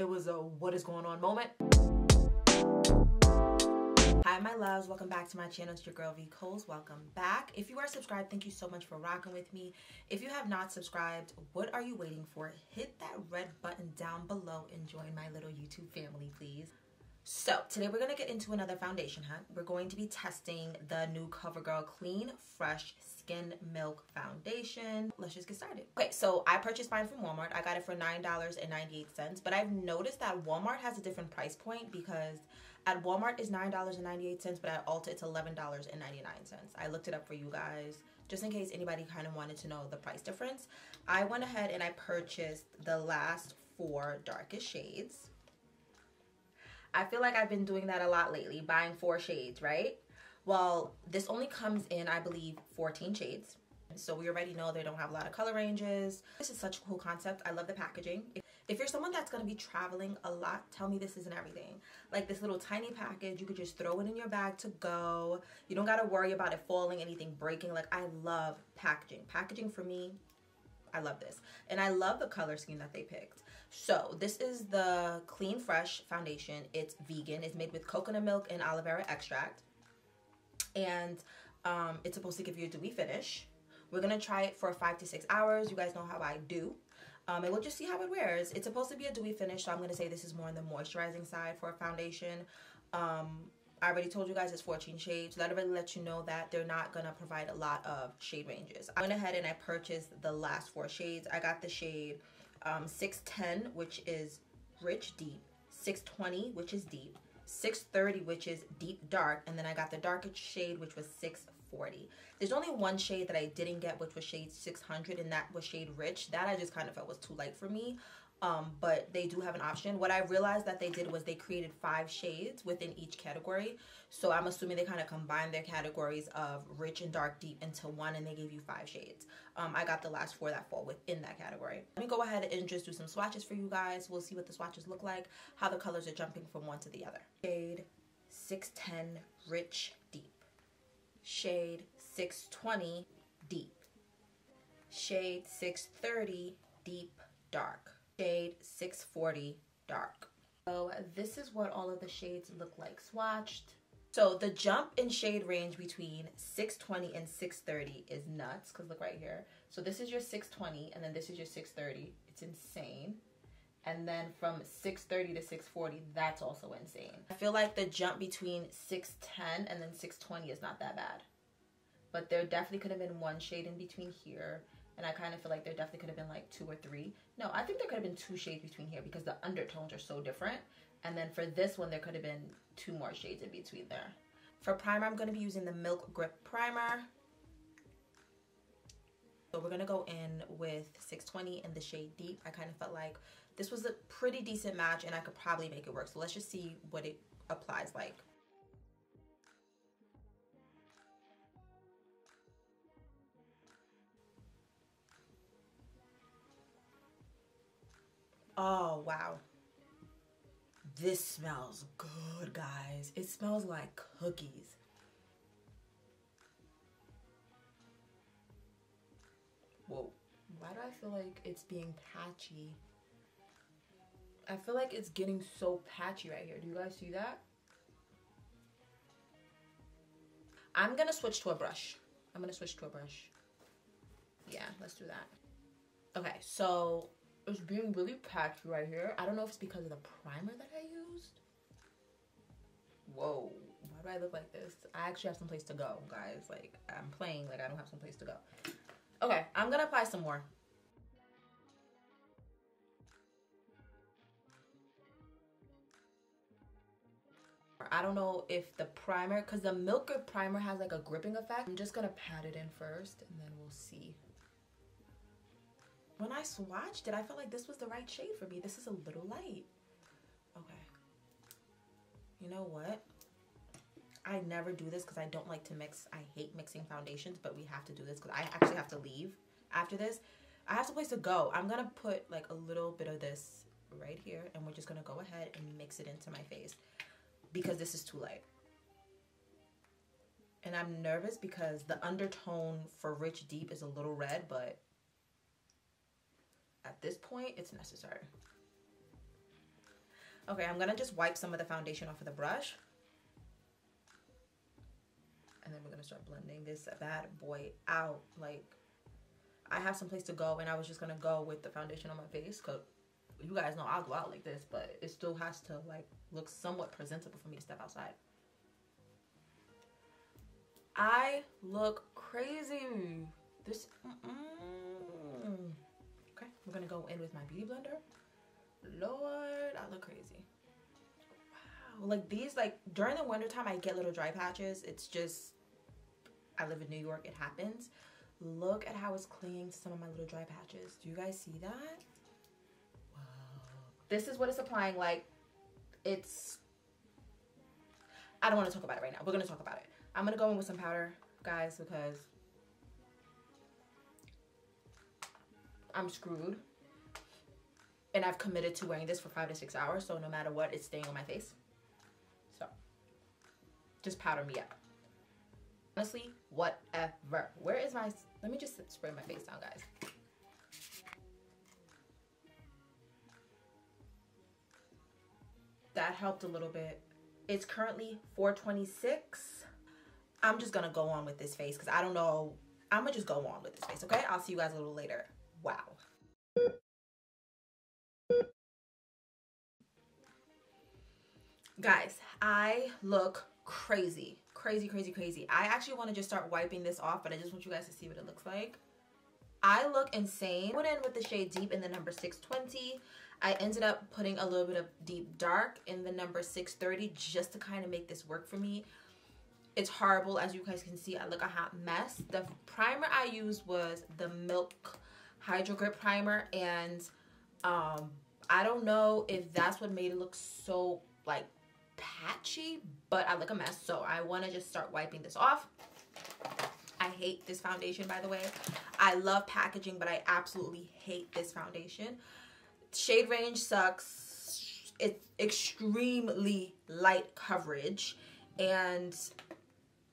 It was a what is going on moment. Hi my loves, welcome back to my channel. It's your girl V Coles. Welcome back. If you are subscribed, thank you so much for rocking with me. If you have not subscribed, what are you waiting for? Hit that red button down below and join my little YouTube family, please. So today we're going to get into another foundation hunt. We're going to be testing the new CoverGirl Clean Fresh Skin Milk Foundation. Let's just get started. Okay, so I purchased mine from Walmart. I got it for $9.98, but I've noticed that Walmart has a different price point because at Walmart it's $9.98, but at Ulta it's $11.99. I looked it up for you guys, just in case anybody kind of wanted to know the price difference. I went ahead and I purchased the last four darkest shades. I feel like I've been doing that a lot lately, buying four shades, right? Well, this only comes in, I believe, 14 shades. So we already know they don't have a lot of color ranges. This is such a cool concept. I love the packaging. If you're someone that's going to be traveling a lot, tell me this isn't everything. Like this little tiny package, you could just throw it in your bag to go. You don't got to worry about it falling, anything breaking. Like I love packaging. Packaging for me, I love this. And I love the color scheme that they picked. So this is the Clean Fresh foundation. It's vegan. It's made with coconut milk and aloe vera extract. And it's supposed to give you a dewy finish. We're going to try it for 5 to 6 hours. You guys know how I do. And we'll just see how it wears. It's supposed to be a dewy finish, so I'm going to say this is more on the moisturizing side for a foundation. I already told you guys it's 14 shades. That already lets you know that they're not going to provide a lot of shade ranges. I went ahead and I purchased the last four shades. I got the shade 610, which is rich deep, 620, which is deep, 630, which is deep dark, and then I got the darkest shade, which was 640. There's only one shade that I didn't get, which was shade 600, and that was shade rich. That I just kind of felt was too light for me. But they do have an option. What I realized that they did was they created 5 shades within each category. So I'm assuming they kind of combined their categories of rich and dark deep into one, and they gave you 5 shades. I got the last 4 that fall within that category. Let me go ahead and just do some swatches for you guys. We'll see what the swatches look like, how the colors are jumping from one to the other. Shade 610 rich deep. Shade 620 deep. Shade 630 deep dark. Shade 640 dark. So this is what all of the shades look like swatched. So the jump in shade range between 620 and 630 is nuts, because look right here. So this is your 620, and then this is your 630. It's insane. And then from 630 to 640, that's also insane. I feel like the jump between 610 and then 620 is not that bad, but there definitely could have been one shade in between here. And I kind of feel like there definitely could have been like 2 or 3. No, I think there could have been 2 shades between here because the undertones are so different. And then for this one, there could have been 2 more shades in between there. For primer, I'm going to be using the Milk Grip Primer. So we're going to go in with 620 and the shade Deep. I kind of felt like this was a pretty decent match and I could probably make it work. So let's just see what it applies like. Oh wow, this smells good, guys. It smells like cookies. Whoa, why do I feel like it's being patchy? I feel like it's getting so patchy right here. Do you guys see that? I'm gonna switch to a brush. I'm gonna switch to a brush. Yeah, let's do that. Okay, so it's being really patchy right here. I don't know if it's because of the primer that I used. Whoa, why do I look like this? I actually have some place to go, guys. Like, I'm playing like I don't have some place to go. Okay, I'm gonna apply some more. I don't know if the primer, because the Milk Grip Primer has like a gripping effect. I'm just gonna pat it in first and then we'll see. When I swatched it, I felt like this was the right shade for me. This is a little light. Okay. You know what? I never do this because I don't like to mix. I hate mixing foundations, but we have to do this because I actually have to leave after this. I have someplace to go. I'm going to put like a little bit of this right here, and we're just going to go ahead and mix it into my face because this is too light. And I'm nervous because the undertone for Rich Deep is a little red, but at this point, it's necessary. Okay, I'm gonna just wipe some of the foundation off of the brush. And then we're gonna start blending this bad boy out. Like, I have someplace to go and I was just gonna go with the foundation on my face, cause you guys know I'll go out like this, but it still has to like look somewhat presentable for me to step outside. I look crazy. This, Okay, we're gonna go in with my beauty blender. Lord, I look crazy. Wow, like these, like during the winter time, I get little dry patches. It's just, I live in New York, it happens. Look at how it's clinging to some of my little dry patches. Do you guys see that? Wow. This is what it's applying like. It's, I don't wanna talk about it right now. We're gonna talk about it. I'm gonna go in with some powder, guys, because I'm screwed. And I've committed to wearing this for 5 to 6 hours, so no matter what, it's staying on my face. So, just powder me up. Honestly, whatever. Where is my, let me just spray my face down, guys. That helped a little bit. It's currently 4:26. I'm just gonna go on with this face, because I don't know, I'm gonna just go on with this face, okay? I'll see you guys a little later. Wow. Guys, I look crazy, crazy, crazy, crazy. I actually want to just start wiping this off, but I just want you guys to see what it looks like. I look insane. I went in with the shade Deep in the number 620. I ended up putting a little bit of Deep Dark in the number 630 just to kind of make this work for me. It's horrible. As you guys can see, I look a hot mess. The primer I used was the Milk Hydro Grip Primer, and I don't know if that's what made it look so like patchy, but I look a mess, so I want to just start wiping this off. I hate this foundation, by the way. I love packaging, but I absolutely hate this foundation. Shade range sucks. It's extremely light coverage, and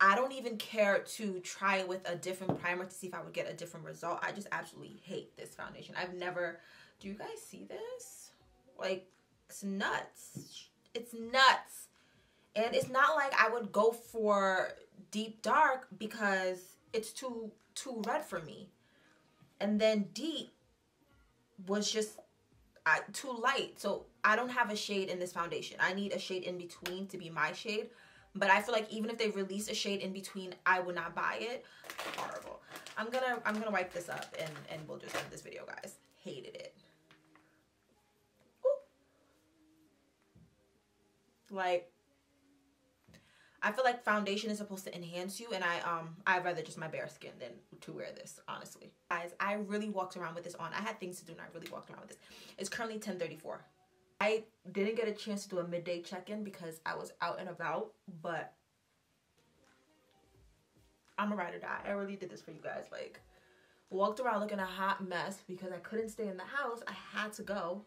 I don't even care to try it with a different primer to see if I would get a different result. I just absolutely hate this foundation. I've never, do you guys see this? Like, it's nuts. It's nuts. And it's not like I would go for Deep Dark because it's too red for me. And then Deep was just too light. So I don't have a shade in this foundation. I need a shade in between to be my shade. But I feel like even if they release a shade in between, I would not buy it. Horrible. I'm gonna wipe this up and we'll just end this video, guys. Hated it. Ooh. Like, I feel like foundation is supposed to enhance you, and I'd rather just my bare skin than to wear this, honestly. Guys, I really walked around with this on. I had things to do and I really walked around with this. It's currently 10:34. I didn't get a chance to do a midday check-in because I was out and about, but I'm a ride or die. I really did this for you guys. Like, walked around looking a hot mess because I couldn't stay in the house. I had to go.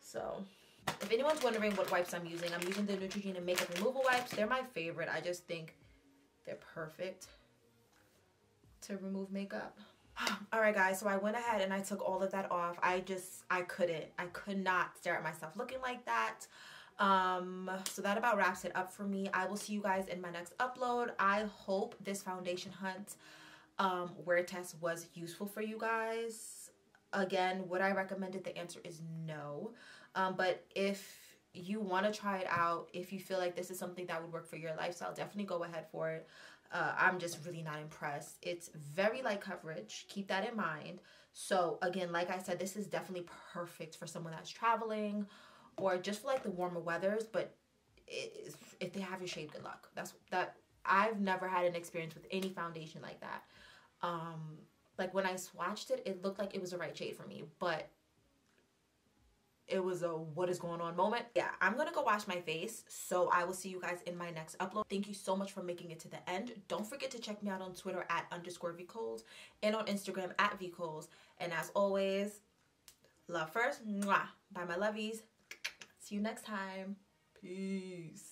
So, if anyone's wondering what wipes I'm using the Neutrogena makeup removal wipes. They're my favorite. I just think they're perfect to remove makeup. All right, guys, so I went ahead and I took all of that off. I could not stare at myself looking like that. So that about wraps it up for me. I will see you guys in my next upload. I hope this foundation hunt wear test was useful for you guys. Again, would I recommend it? The answer is no. But if you want to try it out, if you feel like this is something that would work for your lifestyle, definitely go ahead for it. I'm just really not impressed. It's very light coverage. Keep that in mind. So again, like I said, this is definitely perfect for someone that's traveling or just for like the warmer weathers. But if they have your shade, good luck. I've never had an experience with any foundation like that. Like when I swatched it, it looked like it was the right shade for me, but it was a what is going on moment. Yeah, I'm gonna go wash my face, so I will see you guys in my next upload. Thank you so much for making it to the end. Don't forget to check me out on Twitter @_VColes and on Instagram @VColes. And as always, love first. Mwah. Bye, my lovies. See you next time. Peace.